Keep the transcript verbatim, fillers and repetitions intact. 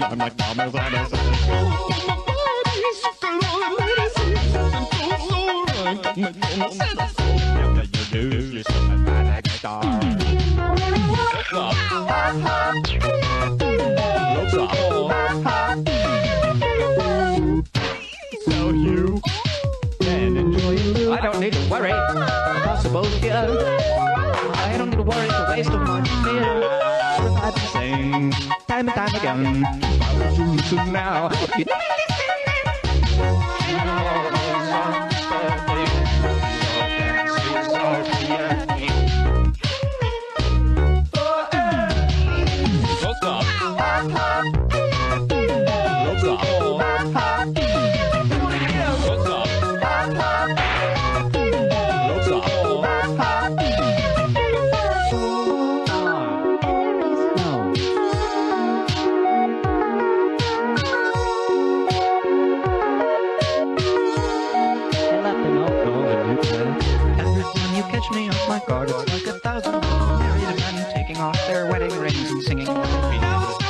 sun. I'm like mama's on a sun. So you can enjoy. I don't need to worry. Possible here. I don't need to worry, it's a waste of my fear. I've been saying time and time again, why would you listen now? You never guard, it's like a thousand married men taking off their wedding rings and singing.